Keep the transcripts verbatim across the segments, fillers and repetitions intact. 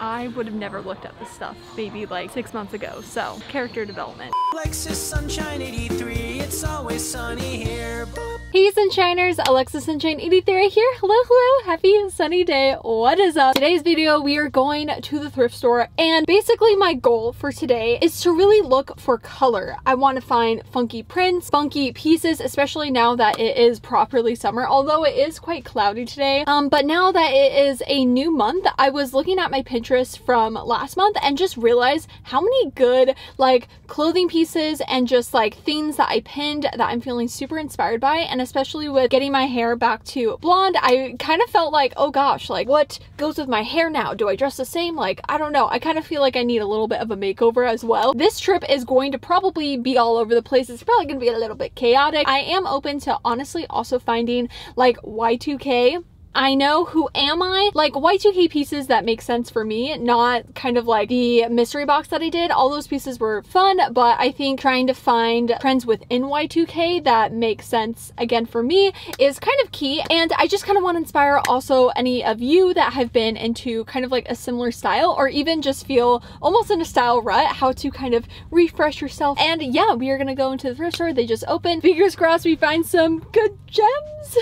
I would have never looked up this stuff maybe like six months ago, so character development. Alexis Sunshine eighty-three, it's always sunny here. Hey Sunshiners, Alexa Sunshine eighty-three here. Hello, hello, happy sunny day. What is up? Today's video, we are going to the thrift store, and basically my goal for today is to really look for color. I want to find funky prints, funky pieces, especially now that it is properly summer, although it is quite cloudy today. Um, but now that it is a new month, I was looking at my Pinterest from last month and just realized how many good like clothing pieces and just like things that I pinned that I'm feeling super inspired by. And especially with getting my hair back to blonde, I kind of felt like, oh gosh, like what goes with my hair now? Do I dress the same? Like, I don't know. I kind of feel like I need a little bit of a makeover as well. This trip is going to probably be all over the place. It's probably going to be a little bit chaotic. I am open to honestly also finding like Y two K. I know, who am I? Like Y two K pieces that make sense for me, not kind of like the mystery box that I did. All those pieces were fun, but I think trying to find trends within Y two K that make sense again for me is kind of key. And I just kind of want to inspire also any of you that have been into kind of like a similar style, or even just feel almost in a style rut, how to kind of refresh yourself. And yeah, we are going to go into the thrift store. They just opened. Fingers crossed we find some good gems.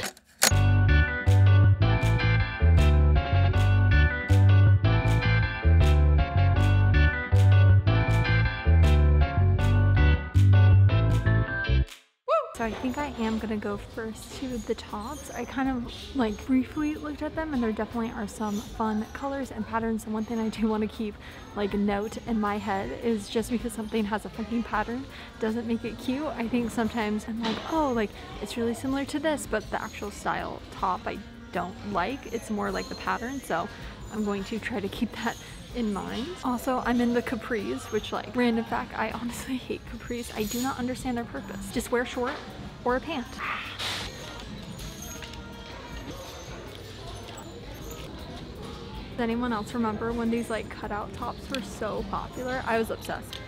So I think I am gonna go first to the tops. I kind of like briefly looked at them, and there definitely are some fun colors and patterns. And one thing I do want to keep like note in my head is just because something has a funky pattern doesn't make it cute. I think sometimes I'm like, oh, like it's really similar to this, but the actual style top I don't like. It's more like the pattern, so I'm going to try to keep that in mind. Also, I'm in the capris, which like, random fact, I honestly hate capris. I do not understand their purpose. Just wear short or a pant. Does anyone else remember when these like cutout tops were so popular? I was obsessed.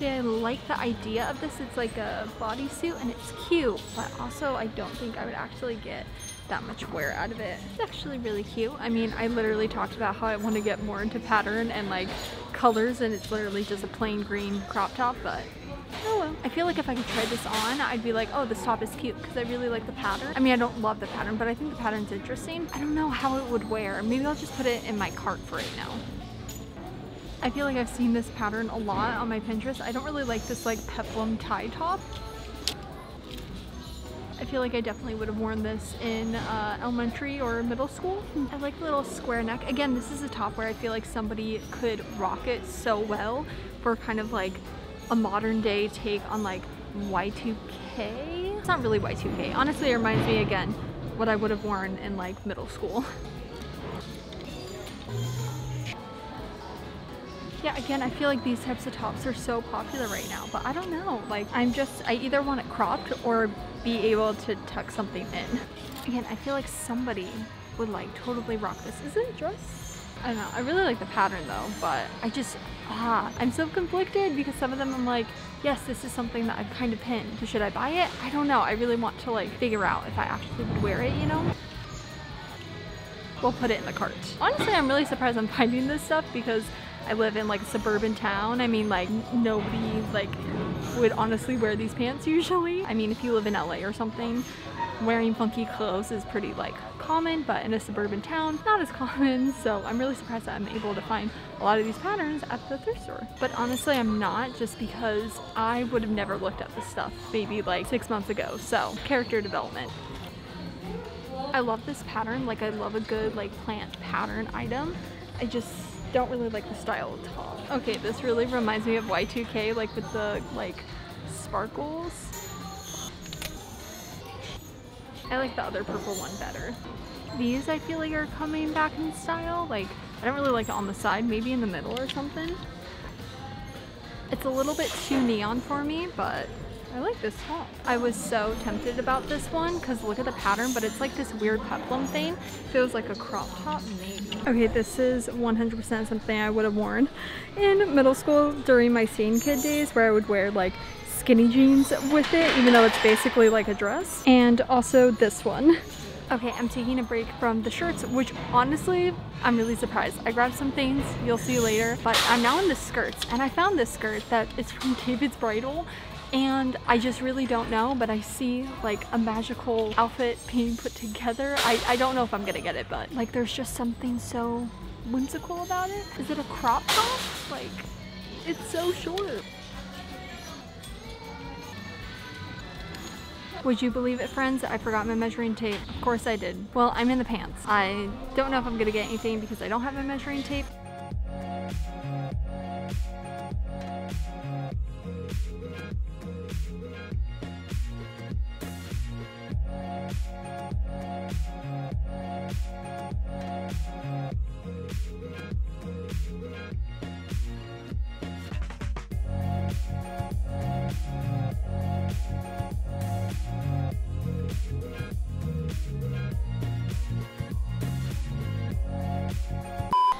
Yeah, I like the idea of this. It's like a bodysuit and it's cute, but also I don't think I would actually get that much wear out of it. It's actually really cute. I mean, I literally talked about how I want to get more into pattern and like colors, and it's literally just a plain green crop top, but oh well. I feel like if I could try this on, I'd be like, oh, this top is cute because I really like the pattern. I mean, I don't love the pattern, but I think the pattern's interesting. I don't know how it would wear. Maybe I'll just put it in my cart for right now. I feel like I've seen this pattern a lot on my Pinterest. I don't really like this like peplum tie top. I feel like I definitely would have worn this in uh, elementary or middle school. I like the little square neck. Again, this is a top where I feel like somebody could rock it so well for kind of like a modern day take on like Y two K. It's not really Y two K. Honestly, it reminds me again what I would have worn in like middle school. Yeah, again, I feel like these types of tops are so popular right now, but I don't know. Like, I'm just, I either want it cropped or be able to tuck something in. Again, I feel like somebody would like totally rock this. Is it a dress? I don't know. I really like the pattern though, but I just, ah, I'm so conflicted because some of them I'm like, yes, this is something that I've kind of pinned. So should I buy it? I don't know. I really want to like figure out if I actually would wear it, you know? We'll put it in the cart. Honestly, I'm really surprised I'm finding this stuff because I live in like a suburban town. I mean, like nobody like would honestly wear these pants usually. I mean, if you live in L A or something, wearing funky clothes is pretty like common, but in a suburban town, not as common. So I'm really surprised that I'm able to find a lot of these patterns at the thrift store. But honestly, I'm not, just because I would have never looked at this stuff maybe like six months ago. So character development. I love this pattern. Like I love a good like plant pattern item. I just don't really like the style at all. Okay, this really reminds me of Y two K, like with the like sparkles. I like the other purple one better. These I feel like are coming back in style. Like I don't really like it on the side, maybe in the middle or something. It's a little bit too neon for me, but I like this top. I was so tempted about this one because look at the pattern, but it's like this weird peplum thing. Feels like a crop top, maybe. Okay, this is one hundred percent something I would have worn in middle school during my Shein kid days, where I would wear like skinny jeans with it, even though it's basically like a dress. And also this one. Okay, I'm taking a break from the shirts, which honestly, I'm really surprised. I grabbed some things, you'll see later, but I'm now in the skirts, and I found this skirt that is from David's Bridal, and I just really don't know, but I see like a magical outfit being put together. I, I don't know if I'm gonna get it, but like there's just something so whimsical about it. Is it a crop top? Like, it's so short. Would you believe it, friends? I forgot my measuring tape. Of course I did. Well, I'm in the pants. I don't know if I'm gonna get anything because I don't have my measuring tape.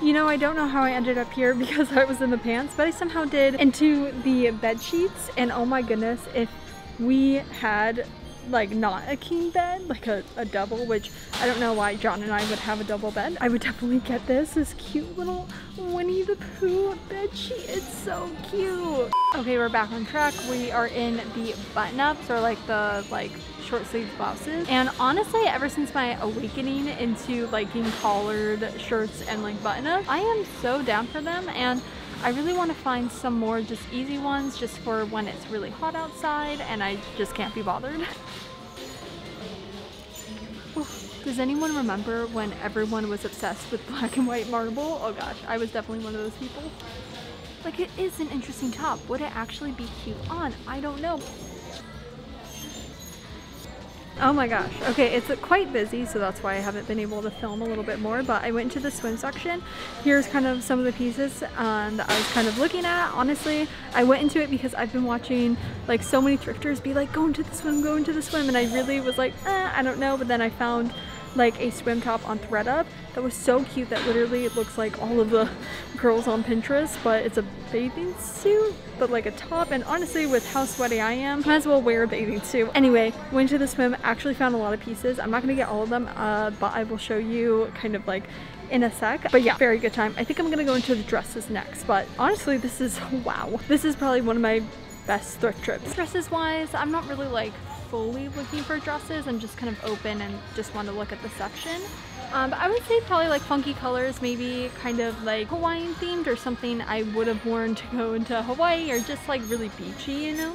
You know, I don't know how I ended up here because I was in the pants, but I somehow did into the bed sheets. And oh my goodness, if we had like not a king bed, like a, a double, which I don't know why John and I would have a double bed, I would definitely get this, this cute little Winnie the Pooh bed sheet. It's so cute. Okay, we're back on track. We are in the button-ups, or like the like short sleeve blouses, and honestly ever since my awakening into liking collared shirts and like button-ups, I am so down for them, and I really want to find some more just easy ones just for when it's really hot outside and I just can't be bothered. Does anyone remember when everyone was obsessed with black and white marble? Oh gosh, I was definitely one of those people. Like, it is an interesting top. Would it actually be cute on? I don't know. Oh my gosh, okay, it's quite busy, so that's why I haven't been able to film a little bit more, but I went into the swim section. Here's kind of some of the pieces um, that I was kind of looking at. Honestly, I went into it because I've been watching like so many thrifters be like, go into the swim, go into the swim, and I really was like, eh, I don't know, but then I found like a swim top on ThredUp that was so cute that literally it looks like all of the girls on Pinterest, but it's a bathing suit, but like a top, and honestly with how sweaty I am, might as well wear a bathing suit. Anyway, went to the swim, actually found a lot of pieces. I'm not gonna get all of them, uh, but I will show you kind of like in a sec. But yeah, very good time. I think I'm gonna go into the dresses next, but honestly this is, wow. This is probably one of my best thrift trips. Dresses wise, I'm not really like fully looking for dresses. I'm just kind of open and just want to look at the section. Um, but I would say probably like funky colors, maybe kind of like Hawaiian themed or something I would have worn to go into Hawaii, or just like really beachy, you know?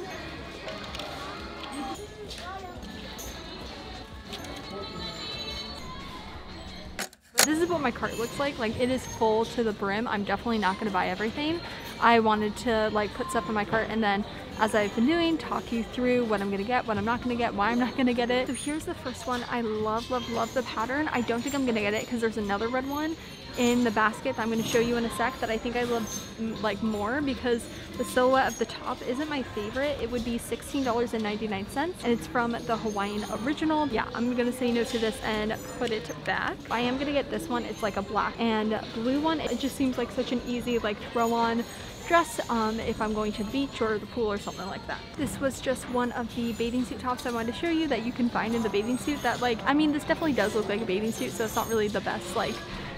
This is what my cart looks like. Like, it is full to the brim. I'm definitely not gonna buy everything. I wanted to like put stuff in my cart and then, as I've been doing, talk you through what I'm gonna get, what I'm not gonna get, why I'm not gonna get it. So here's the first one. I love, love, love the pattern. I don't think I'm gonna get it because there's another red one in the basket that I'm gonna show you in a sec that I think I love like more because the silhouette of the top isn't my favorite. It would be sixteen ninety-nine, and it's from the Hawaiian original. Yeah, I'm gonna say no to this and put it back. I am gonna get this one. It's like a black and blue one. It just seems like such an easy like throw on dress um, if I'm going to the beach or the pool or something like that. This was just one of the bathing suit tops I wanted to show you that you can find in the bathing suit that like, I mean, this definitely does look like a bathing suit, so it's not really the best like,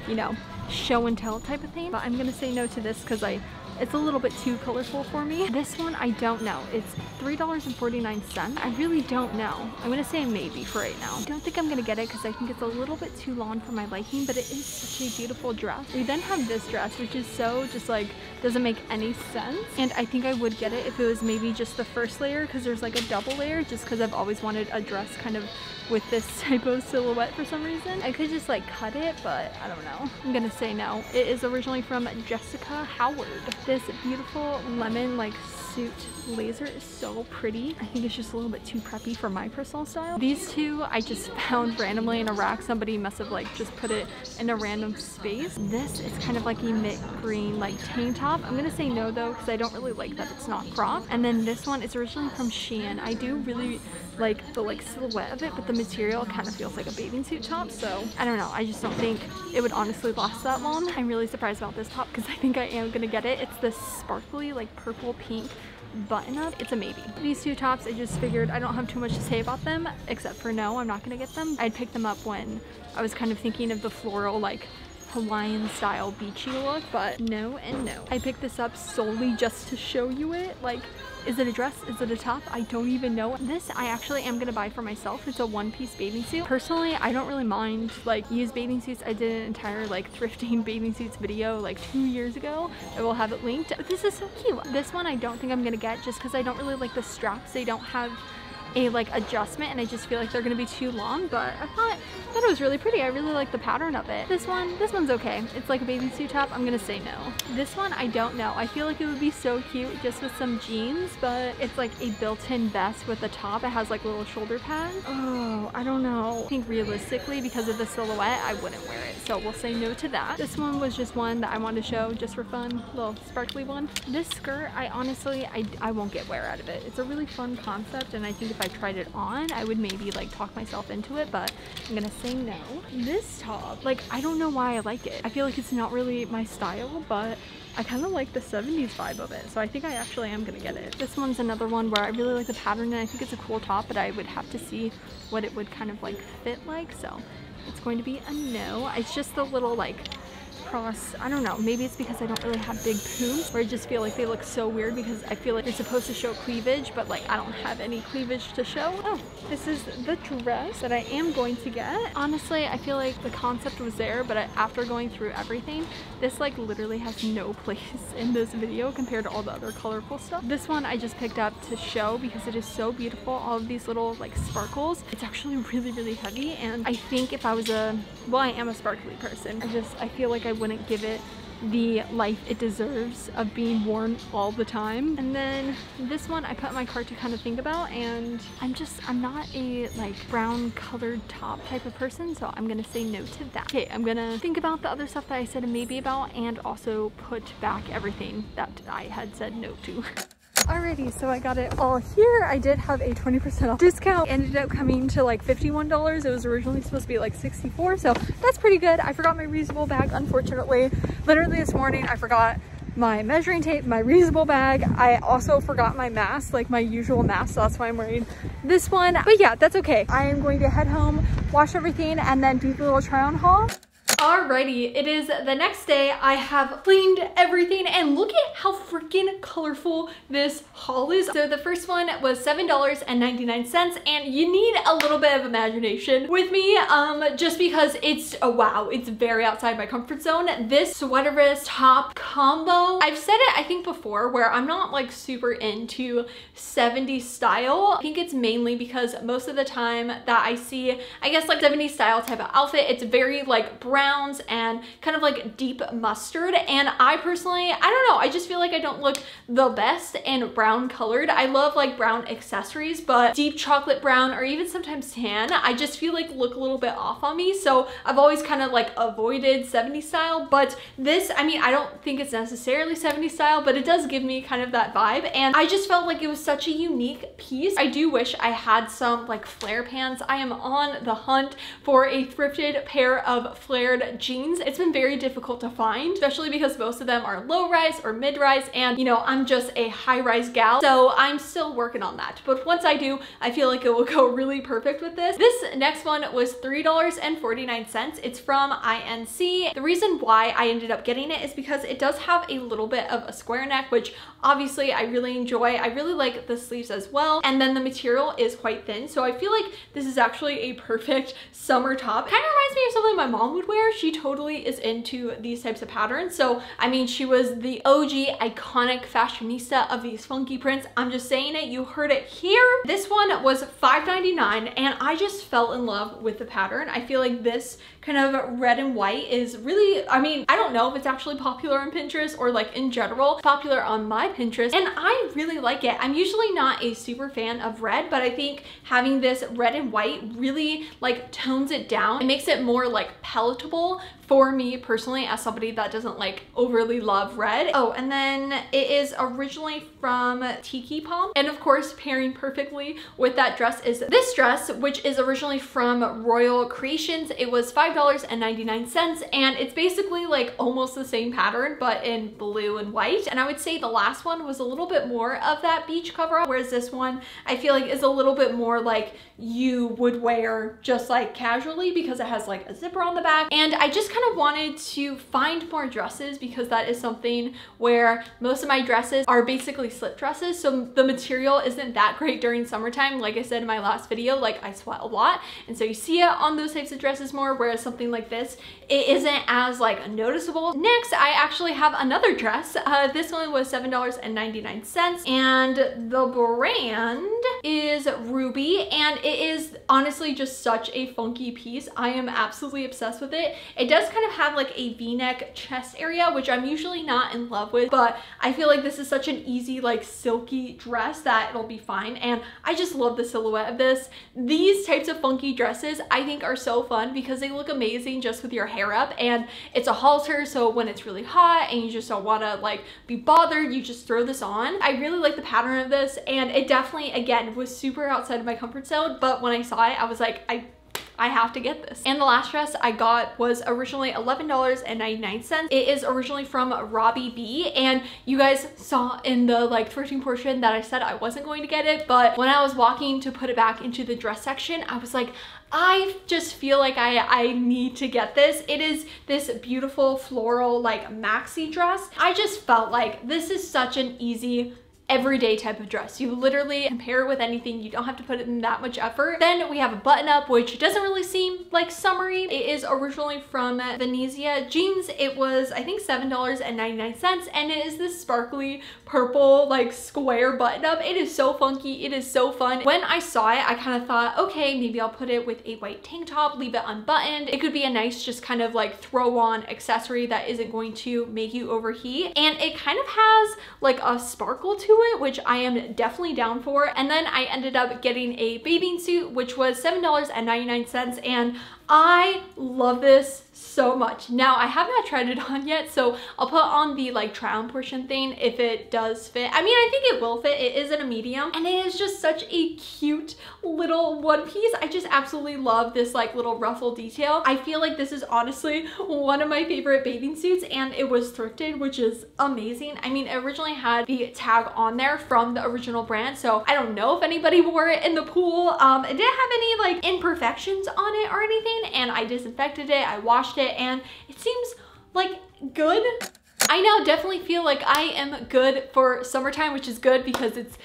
you know, show and tell type of thing, but I'm gonna say no to this because I it's a little bit too colorful for me. This one, I don't know. It's three forty-nine. I really don't know. I'm gonna say maybe for right now. I don't think I'm gonna get it because I think it's a little bit too long for my liking, but it is such a beautiful dress. We then have this dress, which is so just like, doesn't make any sense. And I think I would get it if it was maybe just the first layer because there's like a double layer, just because I've always wanted a dress kind of with this type of silhouette for some reason. I could just like cut it, but I don't know. I'm gonna say no. It is originally from Jessica Howard. This beautiful lemon like suit blazer is so pretty. I think it's just a little bit too preppy for my personal style. These two I just found randomly in a rack. Somebody must have like just put it in a random space. This is kind of like a mint green like tank top. I'm gonna say no though because I don't really like that it's not cropped. And then this one is originally from Shein. I do really like the like silhouette of it, but the material kind of feels like a bathing suit top, so I don't know. I just don't think it would honestly last that long. I'm really surprised about this top because I think I am gonna get it. It's this sparkly like purple pink button up, it's a maybe. These two tops, I just figured I don't have too much to say about them, except for no, I'm not gonna get them. I'd picked them up when I was kind of thinking of the floral, like Hawaiian style beachy look, but no and no. I picked this up solely just to show you it. Like, is it a dress? Is it a top? I don't even know. This I actually am gonna buy for myself. It's a one-piece bathing suit. Personally, I don't really mind like used bathing suits. I did an entire like thrifting bathing suits video like two years ago. I will have it linked. But this is so cute. This one I don't think I'm gonna get just because I don't really like the straps. They don't have a like adjustment and I just feel like they're gonna be too long, but I thought I thought it was really pretty. I really like the pattern of it. This one, this one's okay. It's like a bathing suit top. I'm gonna say no. This one, I don't know. I feel like it would be so cute just with some jeans, but it's like a built-in vest with a top. It has like little shoulder pads. Oh, I don't know. I think realistically, because of the silhouette, I wouldn't wear it. So we'll say no to that. This one was just one that I wanted to show just for fun. Little sparkly one. This skirt, I honestly, I, I won't get wear out of it. It's a really fun concept, and I think if I tried it on, I would maybe like talk myself into it, but I'm gonna say no. This top, like, I don't know why I like it. I feel like it's not really my style, but I kind of like the seventies vibe of it, so I think I actually am gonna get it. This one's another one where I really like the pattern and I think it's a cool top, but I would have to see what it would kind of like fit like, so it's going to be a no. It's just the little like cross, I don't know, maybe it's because I don't really have big poops, where I just feel like they look so weird because I feel like they're supposed to show cleavage, but like I don't have any cleavage to show. Oh, this is the dress that I am going to get. Honestly, I feel like the concept was there, but after going through everything, this like literally has no place in this video compared to all the other colorful stuff. This one I just picked up to show because it is so beautiful, all of these little like sparkles. It's actually really, really heavy, and I think if I was a, well, I am a sparkly person. I just, I feel like I I wouldn't give it the life it deserves of being worn all the time. And then this one I put in my cart to kind of think about, and I'm just, I'm not a like brown colored top type of person, so I'm gonna say no to that. Okay, I'm gonna think about the other stuff that I said a maybe about, and also put back everything that I had said no to. Alrighty, so I got it all here. I did have a twenty percent off discount. It ended up coming to like fifty-one dollars. It was originally supposed to be like sixty-four dollars, so that's pretty good. I forgot my reusable bag, unfortunately. Literally this morning, I forgot my measuring tape, my reusable bag. I also forgot my mask, like my usual mask, so that's why I'm wearing this one. But yeah, that's okay. I am going to head home, wash everything, and then do the little try-on haul. Alrighty, it is the next day. I have cleaned everything, and look at how freaking colorful this haul is. So the first one was seven ninety-nine, and you need a little bit of imagination with me, um, just because it's, oh wow, it's very outside my comfort zone. This sweater vest top combo, I've said it I think before, where I'm not like super into seventies style. I think it's mainly because most of the time that I see, I guess like seventies style type of outfit, it's very like brown and kind of like deep mustard, and I personally, I don't know, I just feel like I don't look the best in brown colored. I love like brown accessories, but deep chocolate brown or even sometimes tan, I just feel like look a little bit off on me, so I've always kind of like avoided seventies style. But this, I mean, I don't think it's necessarily seventies style, but it does give me kind of that vibe, and I just felt like it was such a unique piece. I do wish I had some like flare pants. I am on the hunt for a thrifted pair of flared jeans. It's been very difficult to find, especially because most of them are low rise or mid rise, and you know, I'm just a high rise gal, so I'm still working on that, but once I do, I feel like it will go really perfect with this. This next one was three forty-nine. It's from I N C. The reason why I ended up getting it is because it does have a little bit of a square neck, which obviously I really enjoy. I really like the sleeves as well, and then the material is quite thin, so I feel like this is actually a perfect summer top. Kind of reminds me of something my mom would wear. She totally is into these types of patterns, so I mean, she was the O G iconic fashionista of these funky prints. I'm just saying it, you heard it here. This one was five ninety-nine, and I just fell in love with the pattern. I feel like this kind of red and white is really, I mean, I don't know if it's actually popular on Pinterest or like in general popular on my Pinterest, and I really like it. I'm usually not a super fan of red, but I think having this red and white really like tones it down. It makes it more like palatable for me personally as somebody that doesn't like overly love red. Oh, and then it is originally from Tiki Palm. And of course, pairing perfectly with that dress is this dress, which is originally from Royal Creations. It was five dollars and ninety-nine cents, and it's basically like almost the same pattern, but in blue and white. And I would say the last one was a little bit more of that beach coverall, whereas this one I feel like is a little bit more like you would wear just like casually, because it has like a zipper on the back. And I just kind of wanted to find more dresses, because that is something where most of my dresses are basically slip dresses, so the material isn't that great during summertime. Like I said in my last video, like I sweat a lot, and so you see it on those types of dresses more, whereas something like this, it isn't as like noticeable. Next, I actually have another dress. Uh, this one was seven dollars and ninety-nine cents, and the brand is Ruby, and it is honestly just such a funky piece. I am absolutely obsessed with it. It does kind of have like a V-neck chest area, which I'm usually not in love with, but I feel like this is such an easy like silky dress that it'll be fine, and I just love the silhouette of this. These types of funky dresses I think are so fun because they look amazing just with your hair up, and it's a halter, so when it's really hot and you just don't want to like be bothered, you just throw this on. I really like the pattern of this, and it definitely again was super outside of my comfort zone, but when I saw it I was like, I I have to get this. And the last dress I got was originally eleven dollars and ninety-nine cents. It is originally from Robbie B, and you guys saw in the like thrifting portion that I said I wasn't going to get it, but when I was walking to put it back into the dress section, I was like, I just feel like I, I need to get this. It is this beautiful floral like maxi dress. I just felt like this is such an easy everyday type of dress. You literally can pair it with anything. You don't have to put in that much effort. Then we have a button up, which doesn't really seem like summery. It is originally from Venezia Jeans. It was, I think, seven dollars and ninety-nine cents, and it is this sparkly purple like square button up. It is so funky. It is so fun. When I saw it, I kind of thought, okay, maybe I'll put it with a white tank top, leave it unbuttoned. It could be a nice just kind of like throw on accessory that isn't going to make you overheat. And it kind of has like a sparkle to it, it, which I am definitely down for. And then I ended up getting a bathing suit, which was seven dollars and ninety-nine cents, and I love this so much. Now, I have not tried it on yet, so I'll put on the like try on portion thing if it does fit. I mean, I think it will fit. It is in a medium, and it is just such a cute little one piece. I just absolutely love this like little ruffle detail. I feel like this is honestly one of my favorite bathing suits, and it was thrifted, which is amazing. I mean, it originally had the tag on there from the original brand, so I don't know if anybody wore it in the pool. Um, it didn't have any like imperfections on it or anything, and I disinfected it, I washed it, and it seems like good. I now definitely feel like I am good for summertime, which is good because it's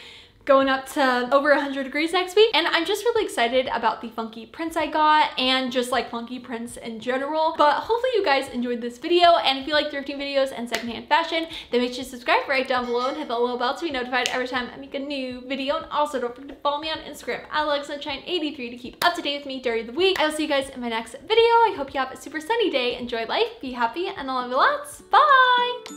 going up to over one hundred degrees next week. And I'm just really excited about the funky prints I got and just like funky prints in general. But hopefully you guys enjoyed this video, and if you like thrifting videos and secondhand fashion, then make sure to subscribe right down below and hit the little bell to be notified every time I make a new video. And also don't forget to follow me on Instagram, Alexa Sunshine eighty-three, to keep up to date with me during the week. I will see you guys in my next video. I hope you have a super sunny day. Enjoy life, be happy, and I love you lots. Bye!